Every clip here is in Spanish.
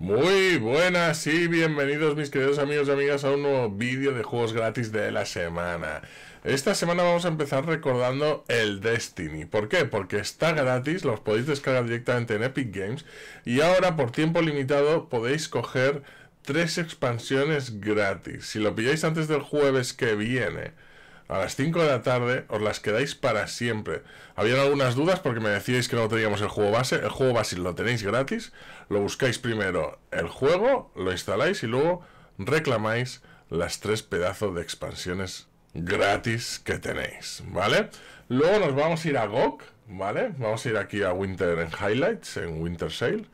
Muy buenas y bienvenidos mis queridos amigos y amigas a un nuevo vídeo de juegos gratis de la semana. Esta semana vamos a empezar recordando el Destiny. ¿Por qué? Porque está gratis, los podéis descargar directamente en Epic Games y ahora por tiempo limitado podéis coger 3 expansiones gratis. Si lo pilláis antes del jueves que viene a las 5 de la tarde, os las quedáis para siempre. Habían algunas dudas porque me decíais que no teníamos el juego base. El juego base lo tenéis gratis. Lo buscáis primero el juego, lo instaláis y luego reclamáis las 3 pedazos de expansiones gratis que tenéis, ¿vale? Luego nos vamos a ir a GOG, ¿vale? Vamos a ir aquí a Winter en Highlights, en Winter Sale.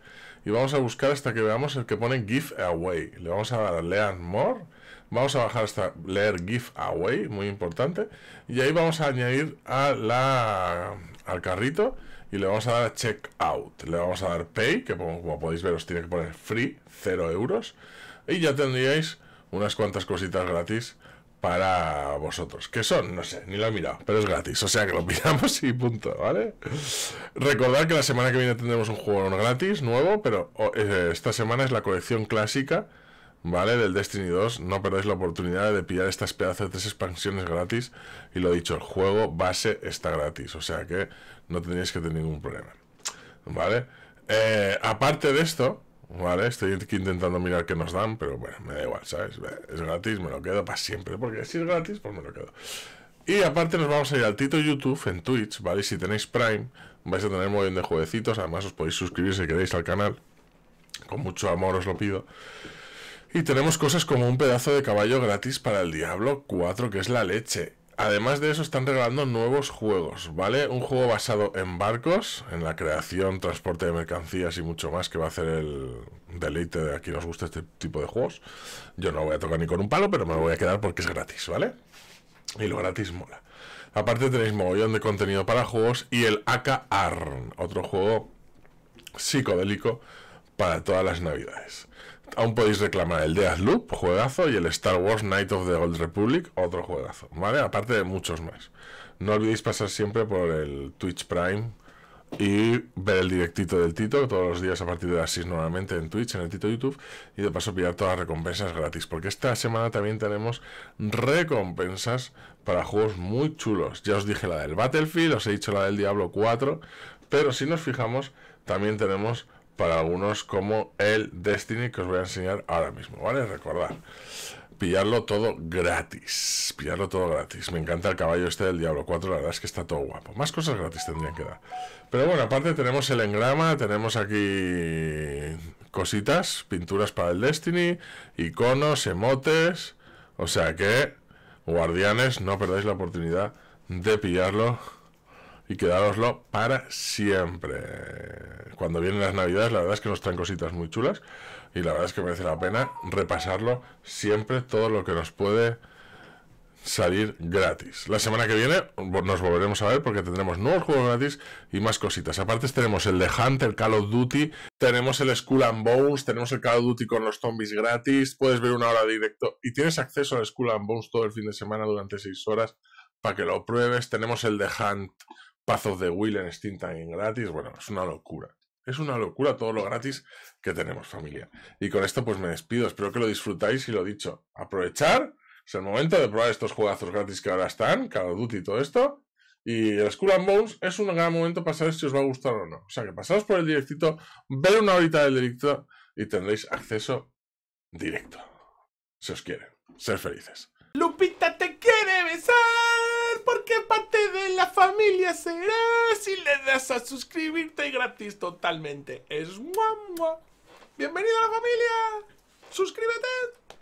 Y vamos a buscar hasta que veamos el que pone Give Away. Le vamos a dar Learn More. Vamos a bajar hasta leer giveaway, muy importante. Y ahí vamos a añadir a al carrito y le vamos a dar a checkout. Le vamos a dar pay, que como podéis ver os tiene que poner free, 0 euros. Y ya tendríais unas cuantas cositas gratis para vosotros. ¿Qué son? No sé, ni lo he mirado, pero es gratis. O sea que lo pillamos y punto, ¿vale? Recordad que la semana que viene tendremos un juego gratis nuevo, pero esta semana es la colección clásica, ¿vale? Del Destiny 2, no perdáis la oportunidad de pillar estas pedazos de 3 expansiones gratis. Y lo dicho, el juego base está gratis, o sea que no tendréis que tener ningún problema, ¿vale? Aparte de esto, ¿vale? Estoy aquí intentando mirar qué nos dan, pero bueno, me da igual, ¿sabes? Es gratis, me lo quedo para siempre, porque si es gratis, pues me lo quedo. Y aparte nos vamos a ir al Tito YouTube en Twitch, ¿vale? Y si tenéis Prime, vais a tener un montón de jueguecitos, además os podéis suscribir si queréis al canal. Con mucho amor os lo pido. Y tenemos cosas como un pedazo de caballo gratis para el Diablo 4, que es la leche. Además de eso, están regalando nuevos juegos, ¿vale? Un juego basado en barcos, en la creación, transporte de mercancías y mucho más, que va a hacer el deleite de aquí nos gusta este tipo de juegos. Yo no lo voy a tocar ni con un palo, pero me lo voy a quedar porque es gratis, ¿vale? Y lo gratis mola. Aparte tenéis mogollón de contenido para juegos y el AK Arn, otro juego psicodélico para todas las navidades. Aún podéis reclamar el Deathloop, juegazo, y el Star Wars Knight of the Old Republic, otro juegazo, ¿vale? Aparte de muchos más. No olvidéis pasar siempre por el Twitch Prime y ver el directito del Tito, todos los días a partir de las 6 nuevamente en Twitch, en el Tito YouTube, y de paso pillar todas las recompensas gratis, porque esta semana también tenemos recompensas para juegos muy chulos. Ya os dije la del Battlefield, os he dicho la del Diablo 4, pero si nos fijamos, también tenemos para algunos como el Destiny, que os voy a enseñar ahora mismo, ¿vale? Recordad, pillarlo todo gratis, me encanta el caballo este del Diablo 4, la verdad es que está todo guapo. Más cosas gratis tendrían que dar. Pero bueno, aparte tenemos el engrama, tenemos aquí cositas, pinturas para el Destiny, iconos, emotes, o sea que, guardianes, no perdáis la oportunidad de pillarlo y quedároslo para siempre. Cuando vienen las navidades, la verdad es que nos traen cositas muy chulas y la verdad es que merece la pena repasarlo siempre, todo lo que nos puede salir gratis. La semana que viene nos volveremos a ver porque tendremos nuevos juegos gratis y más cositas. Aparte tenemos el de Hunt, el Call of Duty, tenemos el Skull and Bones, tenemos el Call of Duty con los zombies gratis, puedes ver una hora de directo y tienes acceso al Skull and Bones todo el fin de semana durante 6 horas para que lo pruebes. Tenemos el de Hunt, Path of the Will en Steam también gratis. Bueno, es una locura. Es una locura todo lo gratis que tenemos, familia. Y con esto pues me despido. Espero que lo disfrutáis y lo dicho, aprovechar. Es el momento de probar estos juegazos gratis que ahora están, Call of Duty y todo esto. Y el Skull and Bones es un gran momento para saber si os va a gustar o no. O sea que pasaos por el directito, ver una horita del directo y tendréis acceso directo. Si os quiere, ser felices. Lupita te quiere besar, porque parte de la familia serás si le das a suscribirte gratis totalmente. Es guau. Bienvenido a la familia. Suscríbete.